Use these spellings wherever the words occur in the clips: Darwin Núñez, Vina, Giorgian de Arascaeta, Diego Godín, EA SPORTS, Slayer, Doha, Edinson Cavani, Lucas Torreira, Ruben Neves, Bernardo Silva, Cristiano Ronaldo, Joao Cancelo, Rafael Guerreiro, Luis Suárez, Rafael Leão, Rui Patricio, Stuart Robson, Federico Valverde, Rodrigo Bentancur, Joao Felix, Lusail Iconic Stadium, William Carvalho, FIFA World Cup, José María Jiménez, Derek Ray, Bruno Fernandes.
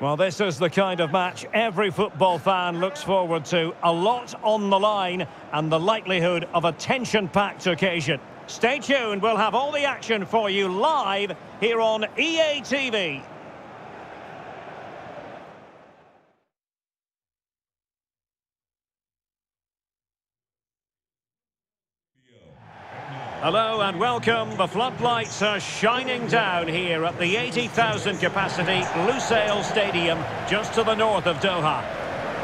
Well, this is the kind of match every football fan looks forward to. A lot on the line and the likelihood of a tension-packed occasion. Stay tuned, we'll have all the action for you live here on EA TV. Hello and welcome. The floodlights are shining down here at the 80,000 capacity Lusail Stadium, just to the north of Doha.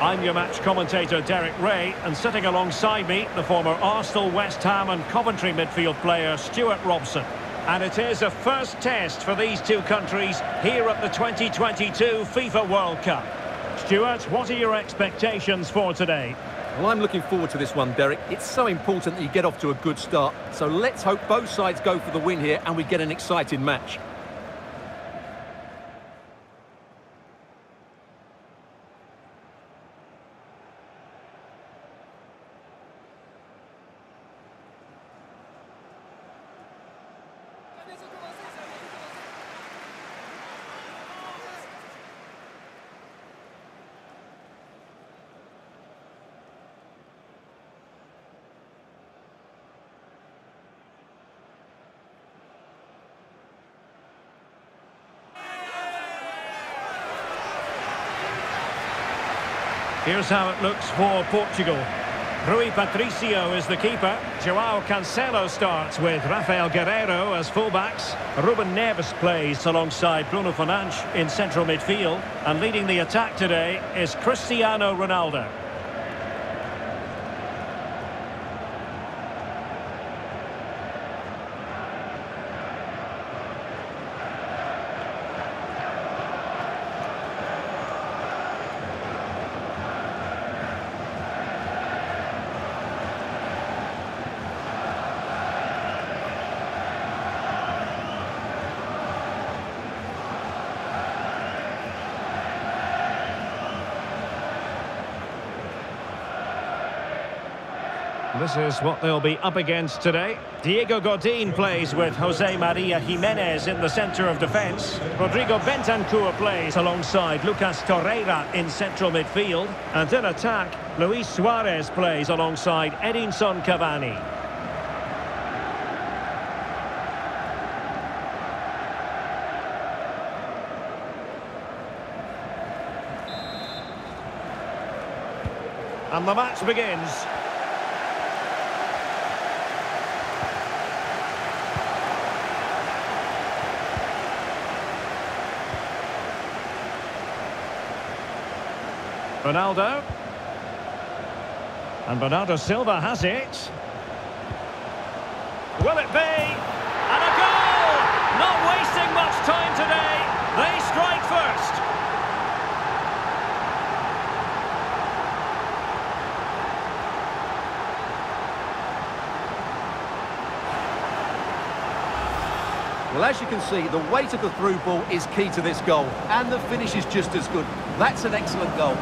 I'm your match commentator Derek Ray, and sitting alongside me, the former Arsenal, West Ham and Coventry midfield player Stuart Robson. And it is a first test for these two countries here at the 2022 FIFA World Cup. Stuart, what are your expectations for today? Well, I'm looking forward to this one, Derek. It's so important that you get off to a good start. So let's hope both sides go for the win here and we get an exciting match. Here's how it looks for Portugal. Rui Patricio is the keeper. Joao Cancelo starts with Rafael Guerreiro as fullbacks. Ruben Neves plays alongside Bruno Fernandes in central midfield. And leading the attack today is Cristiano Ronaldo. This is what they'll be up against today. Diego Godín plays with José María Jiménez in the centre of defence. Rodrigo Bentancur plays alongside Lucas Torreira in central midfield. And in attack, Luis Suárez plays alongside Edinson Cavani. And the match begins. Ronaldo, and Bernardo Silva has it. Will it be? And a goal! Not wasting much time today, they strike first. Well, as you can see, the weight of the through ball is key to this goal, and the finish is just as good. That's an excellent goal.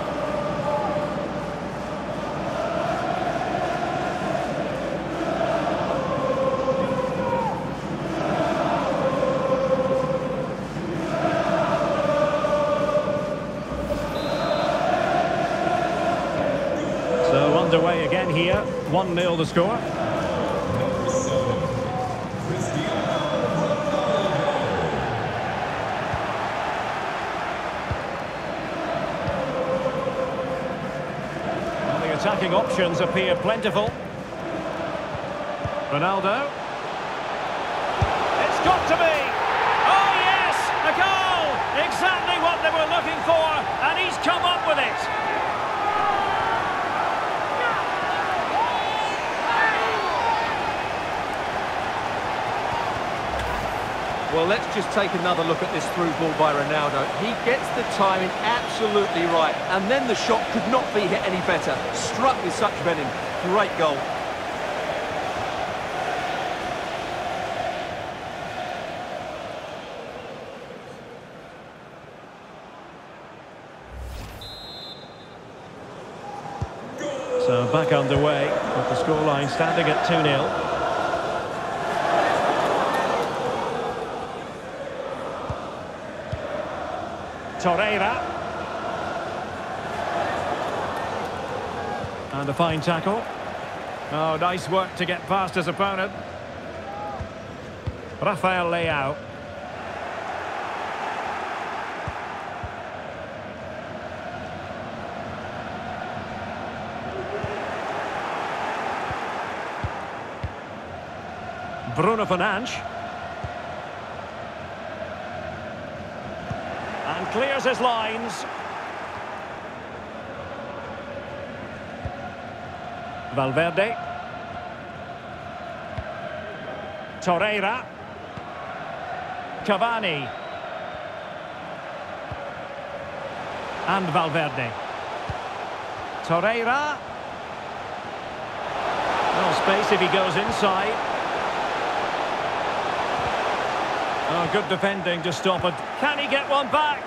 Underway again here, 1-0 the score. Number 7, Cristiano Ronaldo. The attacking options appear plentiful. Ronaldo. It's got to be! Oh yes, a goal! Exactly what they were looking for, and he's come up with it. Well, let's just take another look at this through ball by Ronaldo. He gets the timing absolutely right, and then the shot could not be hit any better. Struck with such venom. Great goal. So back underway with the scoreline standing at 2-0. Torreira. And a fine tackle. Oh, nice work to get past his opponent. Rafael Leão. Bruno Fernandes. And clears his lines. Valverde. Torreira. Cavani. And Valverde. Torreira. No space if he goes inside. Oh, good defending to stop it. Can he get one back?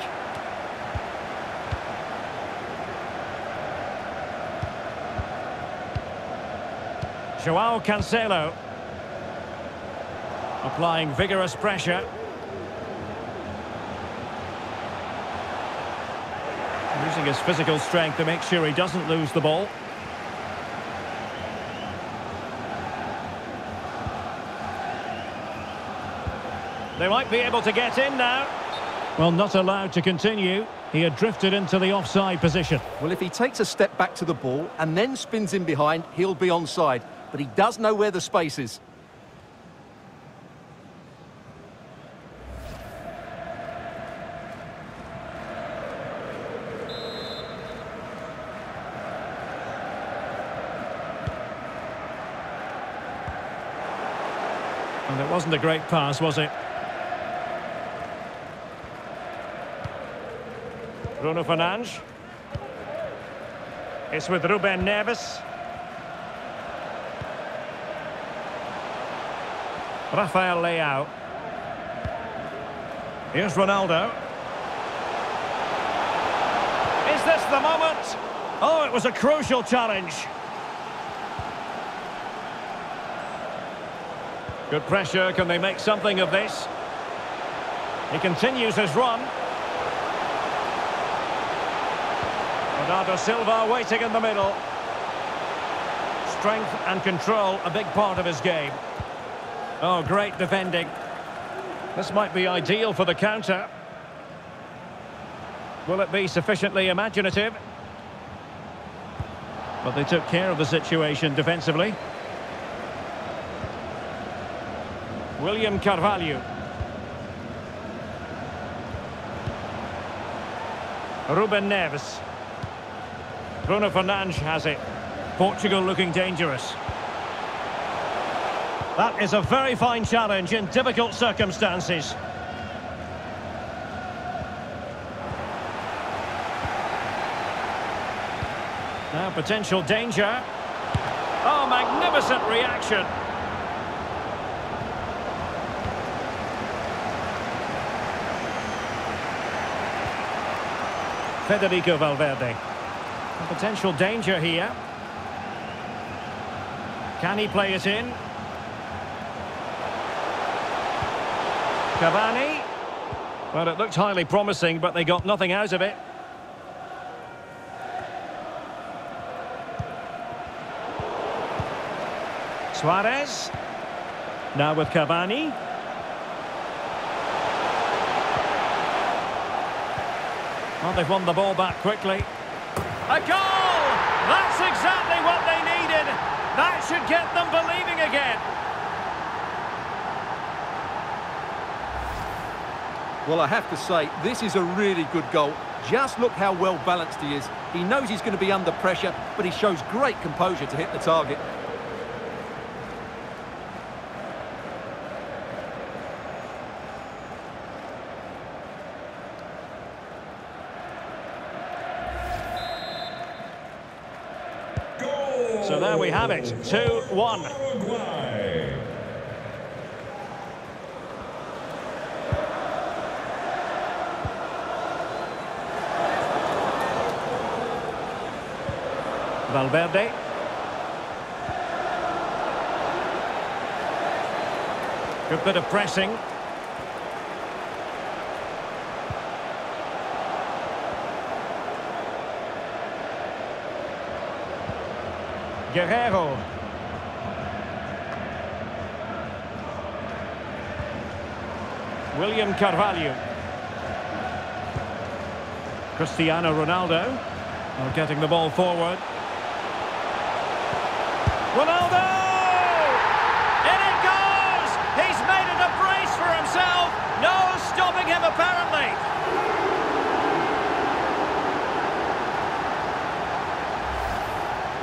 Joao Cancelo. Applying vigorous pressure. Using his physical strength to make sure he doesn't lose the ball. They might be able to get in now. Well, not allowed to continue. He had drifted into the offside position. Well, if he takes a step back to the ball and then spins in behind, he'll be onside. But he does know where the space is. And it wasn't a great pass, was it? Bruno Fernandes. It's with Ruben Neves. Rafael Leão. Here's Ronaldo. Is this the moment? Oh, it was a crucial challenge. Good pressure. Can they make something of this? He continues his run. Bernardo Silva waiting in the middle. Strength and control, a big part of his game. Oh, great defending. This might be ideal for the counter. Will it be sufficiently imaginative? But they took care of the situation defensively. William Carvalho. Ruben Neves. Bruno Fernandes has it. Portugal looking dangerous. That is a very fine challenge in difficult circumstances. Now potential danger. Oh, magnificent reaction. Federico Valverde. Potential danger here. Can he play it in? Cavani. Well, it looked highly promising, but they got nothing out of it. Suarez. Now with Cavani. Well, they've won the ball back quickly. A goal! That's exactly what they needed. That should get them believing again. Well, I have to say, this is a really good goal. Just look how well balanced he is. He knows he's going to be under pressure, but he shows great composure to hit the target. So there we have it, 2-1. Valverde. Good bit of pressing. Guerreiro. William Carvalho. Cristiano Ronaldo. Now getting the ball forward. Ronaldo! In it goes! He's made it a brace for himself. No stopping him apparently.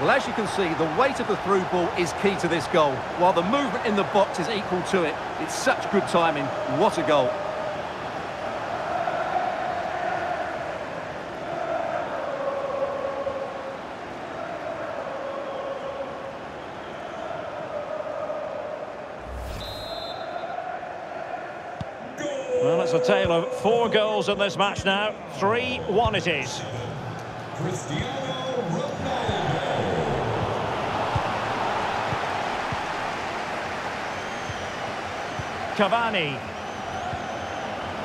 Well, as you can see, the weight of the through ball is key to this goal. While the movement in the box is equal to it, it's such good timing. What a goal. Well, it's a tale of four goals in this match now. 3-1 it is. Cristiano Ronaldo. Cavani.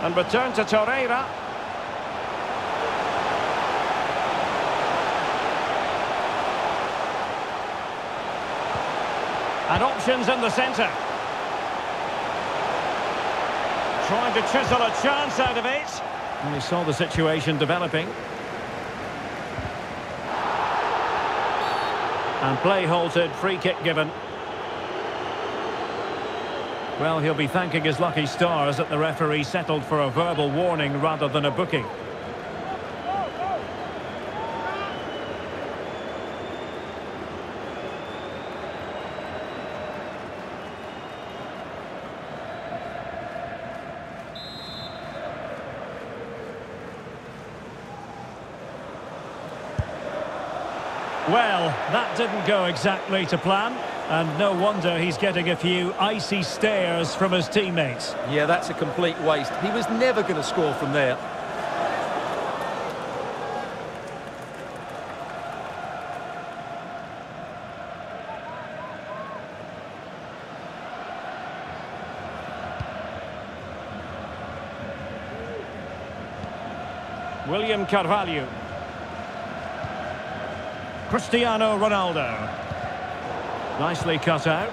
And return to Torreira. And options in the centre. Trying to chisel a chance out of it. And he saw the situation developing. And play halted, free kick given. Well, he'll be thanking his lucky stars that the referee settled for a verbal warning rather than a booking. Well, that didn't go exactly to plan, and no wonder he's getting a few icy stares from his teammates. Yeah, that's a complete waste. He was never going to score from there. William Carvalho. Cristiano Ronaldo. Nicely cut out.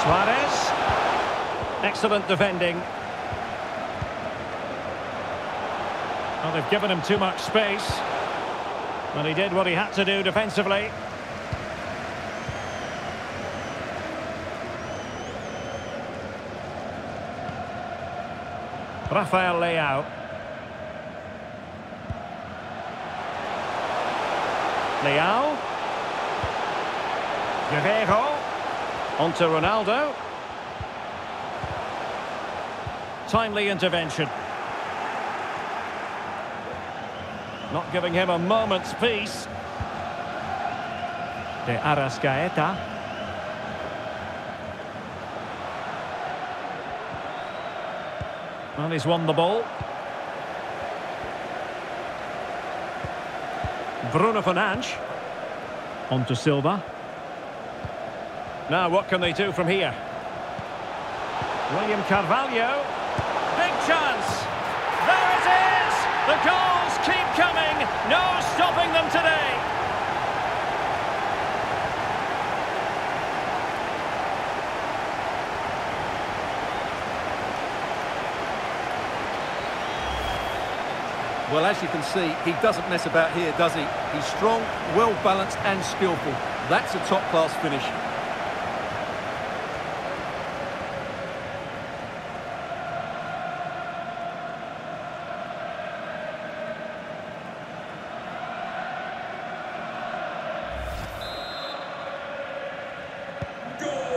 Suarez. Excellent defending. Well, they've given him too much space. But he did what he had to do defensively. Rafael Leão. Leão. Guerreiro. Onto Ronaldo. Timely intervention. Not giving him a moment's peace. De Arascaeta. Well, he's won the ball. Bruno Fernandes. On to Silva. Now, what can they do from here? William Carvalho. Big chance. There it is. The goals keep coming. No stopping them today. Well, as you can see, he doesn't mess about here, does he? He's strong, well-balanced and skillful. That's a top-class finish.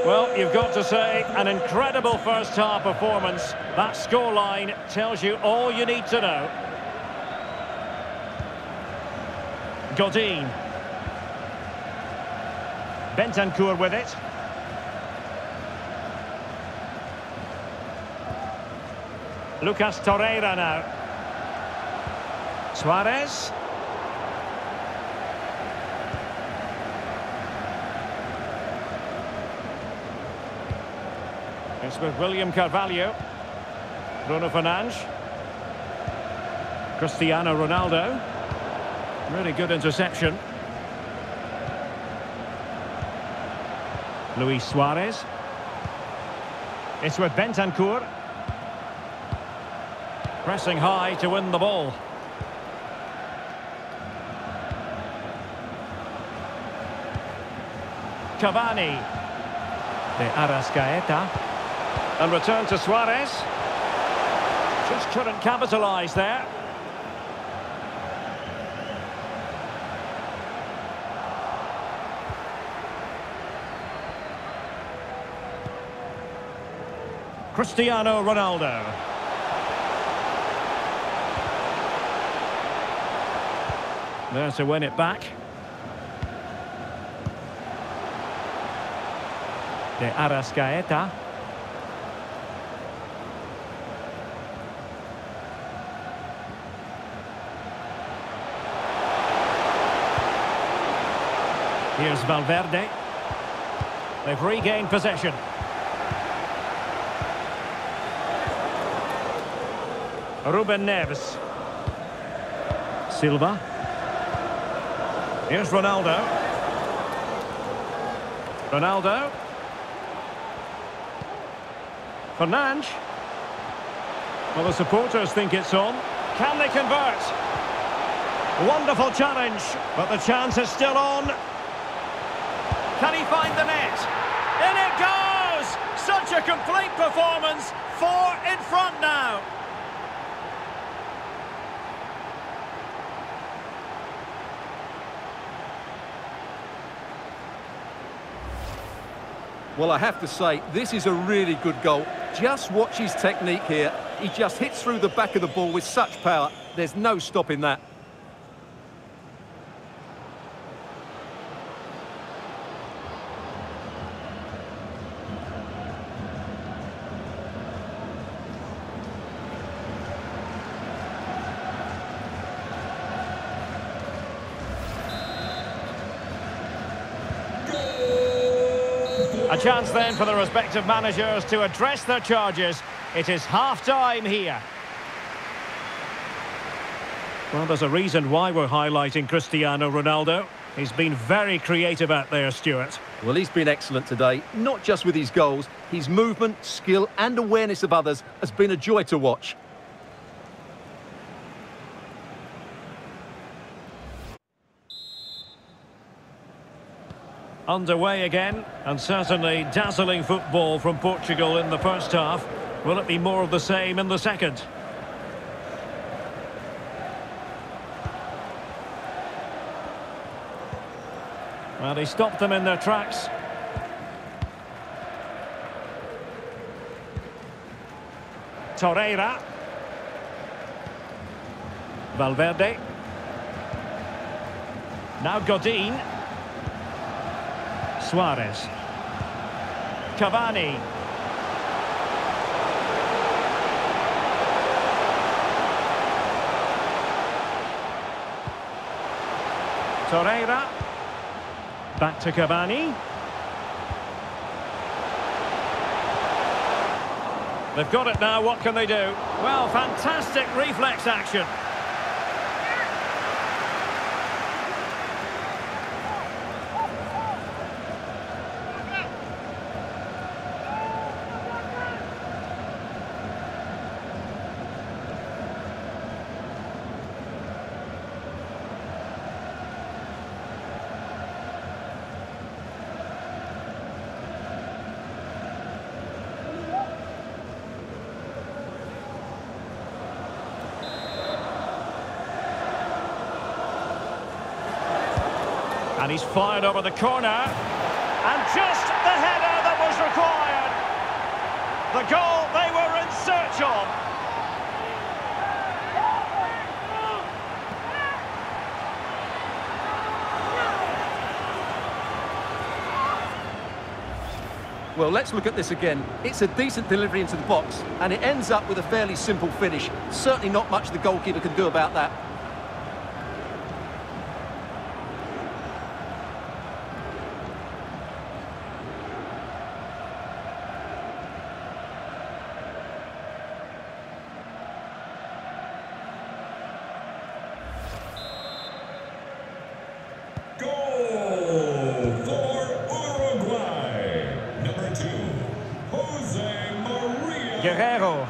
Well, you've got to say, an incredible first-half performance. That scoreline tells you all you need to know. Godín. Bentancur with it. Lucas Torreira now. Suárez. It's with William Carvalho. Bruno Fernandes. Cristiano Ronaldo. Really good interception. Luis Suárez. It's with Bentancur. Pressing high to win the ball. Cavani. De Arascaeta. And return to Suárez. Just couldn't capitalise there. Cristiano Ronaldo. There to win it back. De Arascaeta. Here's Valverde. They've regained possession. Ruben Neves. Silva. Here's Ronaldo. Ronaldo. Fernandes. Well, the supporters think it's on. Can they convert? Wonderful challenge, but the chance is still on. Can he find the net? In it goes! Such a complete performance. 4 in front now. Well, I have to say, this is a really good goal. Just watch his technique here. He just hits through the back of the ball with such power. There's no stopping that. A chance then for the respective managers to address their charges. It is half-time here. Well, there's a reason why we're highlighting Cristiano Ronaldo. He's been very creative out there, Stuart. Well, he's been excellent today, not just with his goals. His movement, skill and awareness of others has been a joy to watch. Underway again, and certainly dazzling football from Portugal in the first half. Will it be more of the same in the second? Well, he stopped them in their tracks. Torreira. Valverde. Now Godín. Suarez. Cavani. Torreira. Back to Cavani. They've got it now, what can they do? Well, fantastic reflex action. And he's fired over the corner. And just the header that was required. The goal they were in search of. Well, let's look at this again. It's a decent delivery into the box. And it ends up with a fairly simple finish. Certainly not much the goalkeeper can do about that. Guerreiro.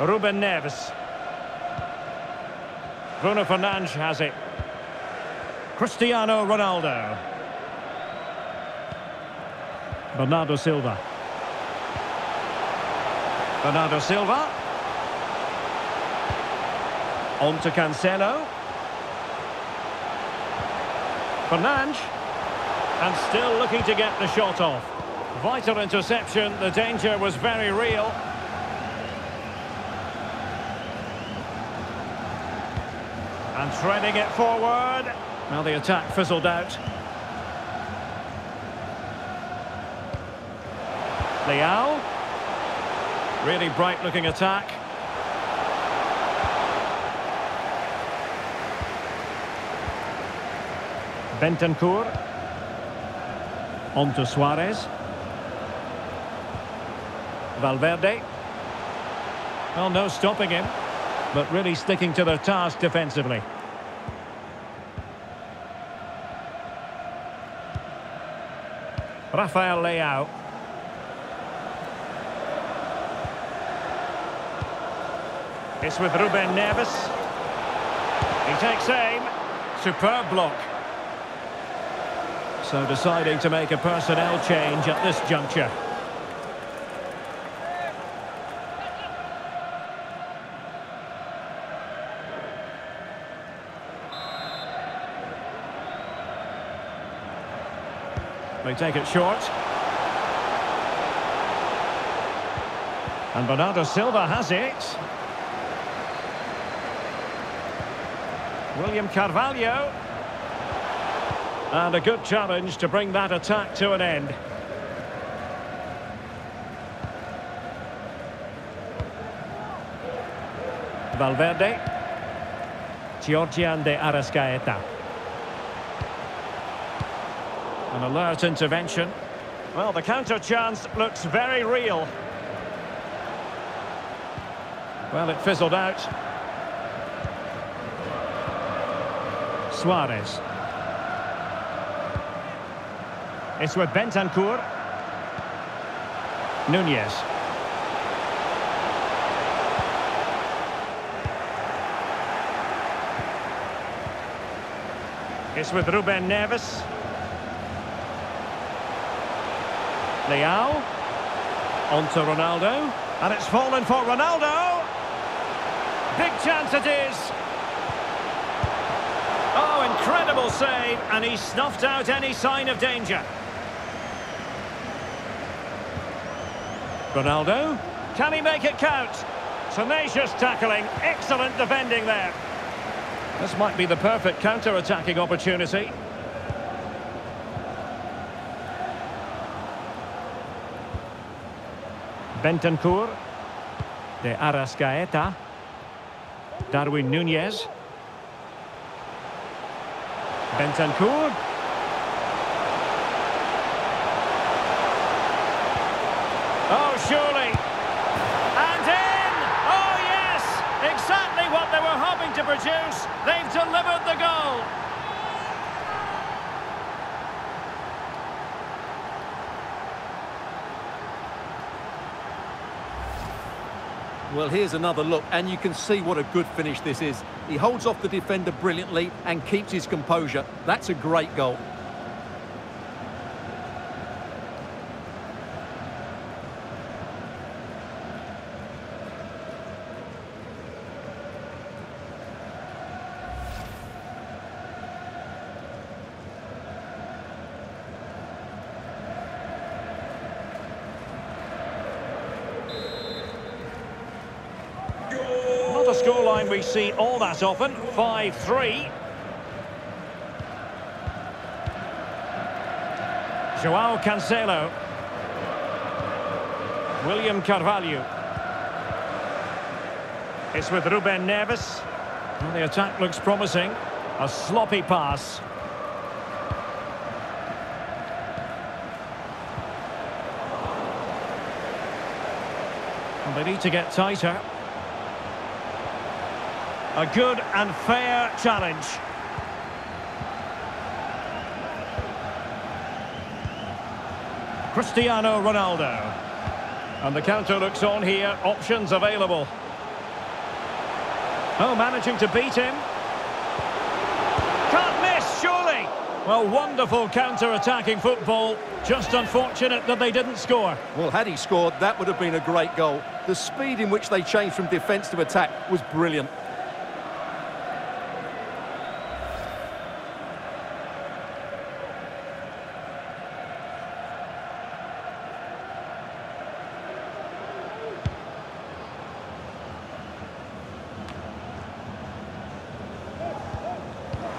Ruben Neves. Bruno Fernandes has it. Cristiano Ronaldo. Bernardo Silva. Bernardo Silva. On to Cancelo. Fernandes. And still looking to get the shot off. Vital interception. The danger was very real. And threading it forward. Now the attack fizzled out. Leao. Really bright looking attack. Bentancur. On to Suarez. Valverde. Well, no stopping him, but really sticking to their task defensively. Rafael Leão. It's with Ruben Neves. He takes aim. Superb block. So deciding to make a personnel change at this juncture. They take it short. And Bernardo Silva has it. William Carvalho. And a good challenge to bring that attack to an end. Valverde. Giorgian de Arascaeta. An alert intervention. Well, the counter chance looks very real. Well, it fizzled out. Suarez. It's with Bentancur. Núñez. It's with Ruben Neves. Leao. On to Ronaldo. And it's fallen for Ronaldo. Big chance it is. Oh, incredible save. And he snuffed out any sign of danger. Ronaldo, can he make it count? Tenacious tackling, excellent defending there. This might be the perfect counter-attacking opportunity. Bentancur, de Arascaeta, Darwin Núñez. Bentancur. Oh, surely. And in! Oh, yes! Exactly what they were hoping to produce. They've delivered the goal. Well, here's another look, and you can see what a good finish this is. He holds off the defender brilliantly and keeps his composure. That's a great goal. Scoreline we see all that often. 5-3. Joao Cancelo. William Carvalho. It's with Ruben Neves. Well, the attack looks promising. A sloppy pass. And they need to get tighter. A good and fair challenge. Cristiano Ronaldo. And the counter looks on here, options available. Oh, managing to beat him. Can't miss, surely. Well, wonderful counter-attacking football. Just unfortunate that they didn't score. Well, had he scored, that would have been a great goal. The speed in which they changed from defence to attack was brilliant.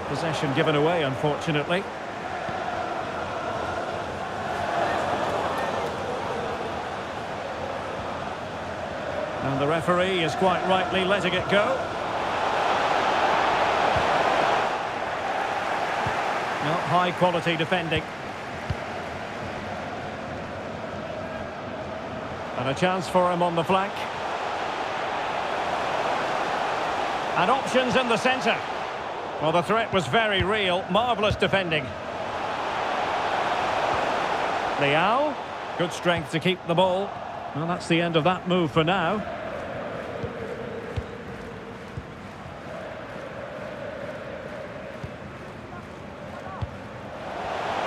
Possession given away, unfortunately. And the referee is quite rightly letting it go. Not high quality defending. And a chance for him on the flank. And options in the centre. Well, the threat was very real. Marvellous defending. Leao. Good strength to keep the ball. Well, that's the end of that move for now.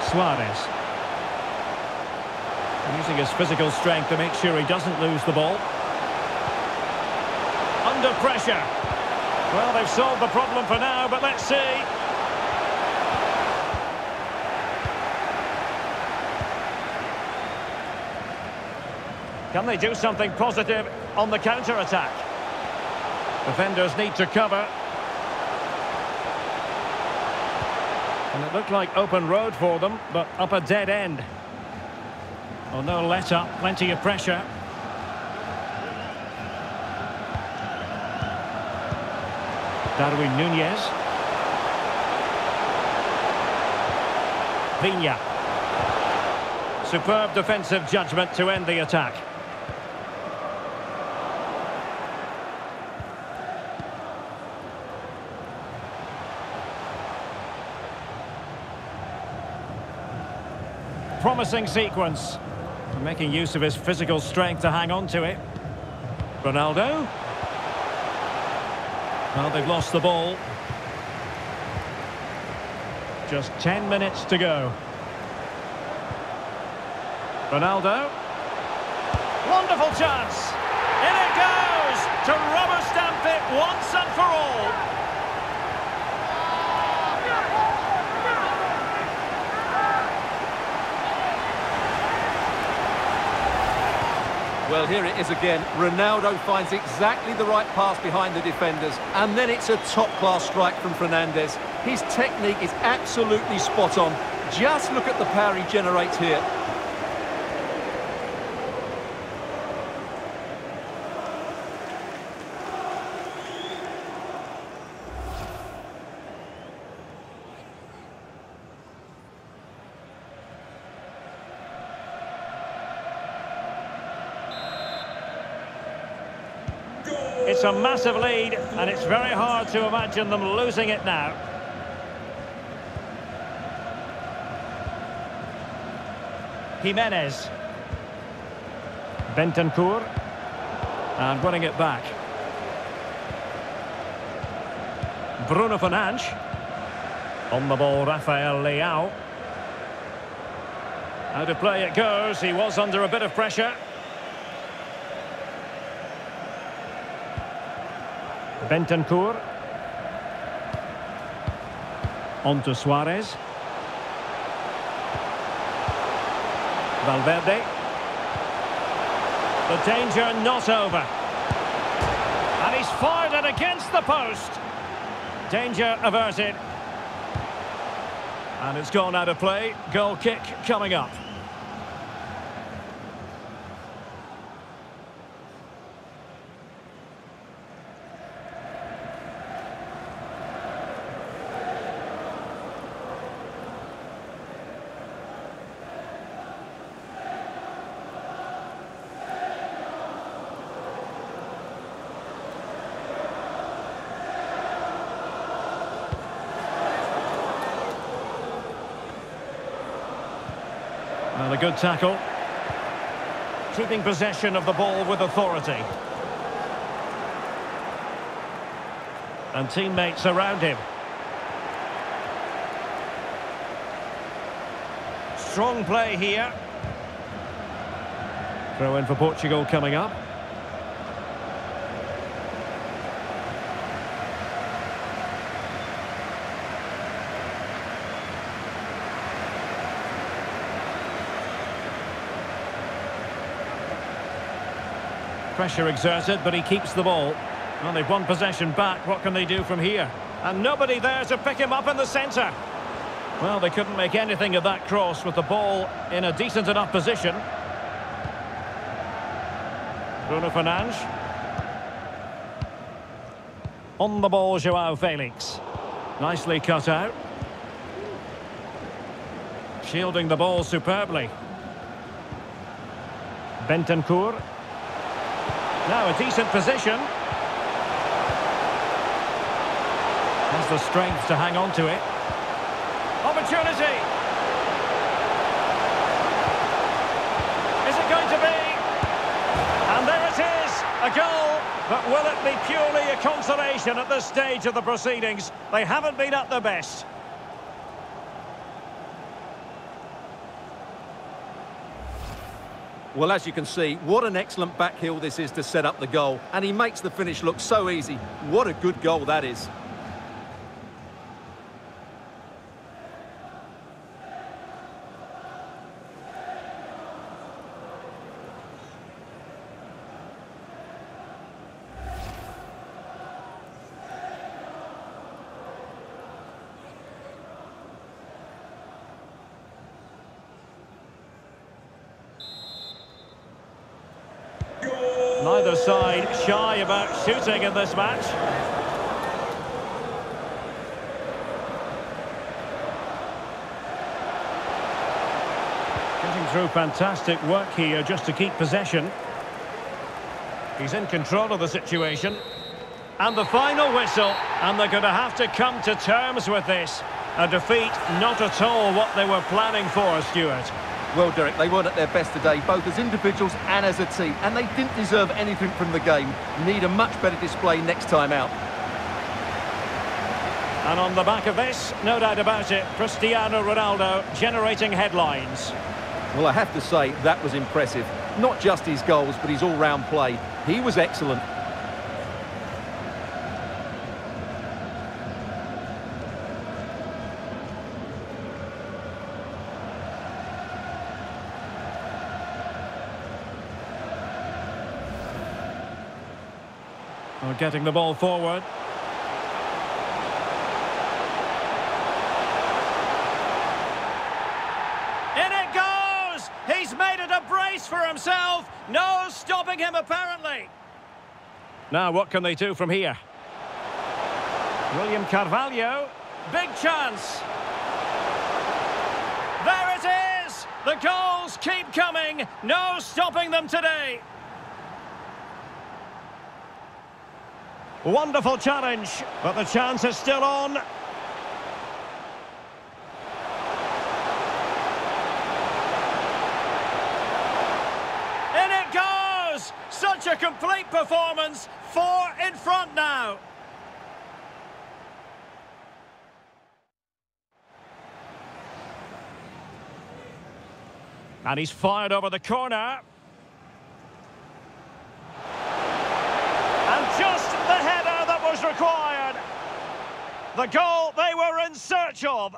Suarez. Using his physical strength to make sure he doesn't lose the ball. Under pressure. Well, they've solved the problem for now, but let's see. Can they do something positive on the counter-attack? Defenders need to cover. And it looked like open road for them, but up a dead end. Well, no let-up, plenty of pressure. Darwin Núñez. Vina. Superb defensive judgment to end the attack. Promising sequence. Making use of his physical strength to hang on to it. Ronaldo. Well, they've lost the ball. Just 10 minutes to go. Ronaldo. Wonderful chance. In it goes to rubber stamp it once and for all. Well, here it is again. Ronaldo finds exactly the right pass behind the defenders. And then it's a top-class strike from Fernandes. His technique is absolutely spot on. Just look at the power he generates here. It's a massive lead, and it's very hard to imagine them losing it now. Jimenez. Bentancur. And running it back. Bruno Fernandes. On the ball, Rafael Leão. Out of play it goes. He was under a bit of pressure. Bentancur. On to Suarez. Valverde. The danger not over. And he's fired it against the post. Danger averted. And it's gone out of play. Goal kick coming up. A good tackle. keeping possession of the ball with authority. And teammates around him. Strong play here. Throw in for Portugal coming up. Pressure exerted, but he keeps the ball. Well, they've won possession back. What can they do from here? And nobody there to pick him up in the centre. Well, they couldn't make anything of that cross with the ball in a decent enough position. Bruno Fernandes. On the ball, Joao Felix. Nicely cut out. Shielding the ball superbly. Bentancur. Now a decent position. Has the strength to hang on to it. Opportunity! Is it going to be? And there it is! A goal! But will it be purely a consolation at this stage of the proceedings? They haven't been at their best. Well, as you can see, what an excellent back heel this is to set up the goal. And he makes the finish look so easy. What a good goal that is. Neither side shy about shooting in this match. Getting through fantastic work here just to keep possession. He's in control of the situation. And the final whistle, and they're going to have to come to terms with this. A defeat not at all what they were planning for, Stuart. Well, Derek, they weren't at their best today, both as individuals and as a team, and they didn't deserve anything from the game. Need a much better display next time out. And on the back of this, no doubt about it, Cristiano Ronaldo generating headlines. Well, I have to say, that was impressive. Not just his goals, but his all-round play. He was excellent. Getting the ball forward. In it goes! He's made it a brace for himself. No stopping him, apparently. Now, what can they do from here? William Carvalho. Big chance. There it is! The goals keep coming. No stopping them today. Wonderful challenge, but the chance is still on. In it goes! Such a complete performance, 4 in front now. And he's fired over the corner. Required. The goal they were in search of.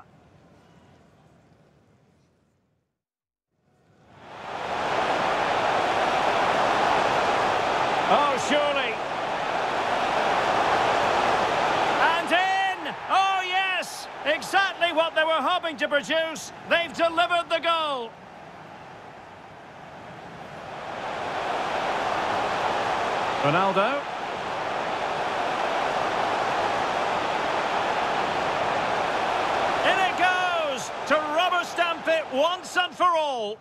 Oh, surely. And in. Oh, yes. Exactly what they were hoping to produce. They've delivered the goal. Ronaldo. To rubber stamp it once and for all.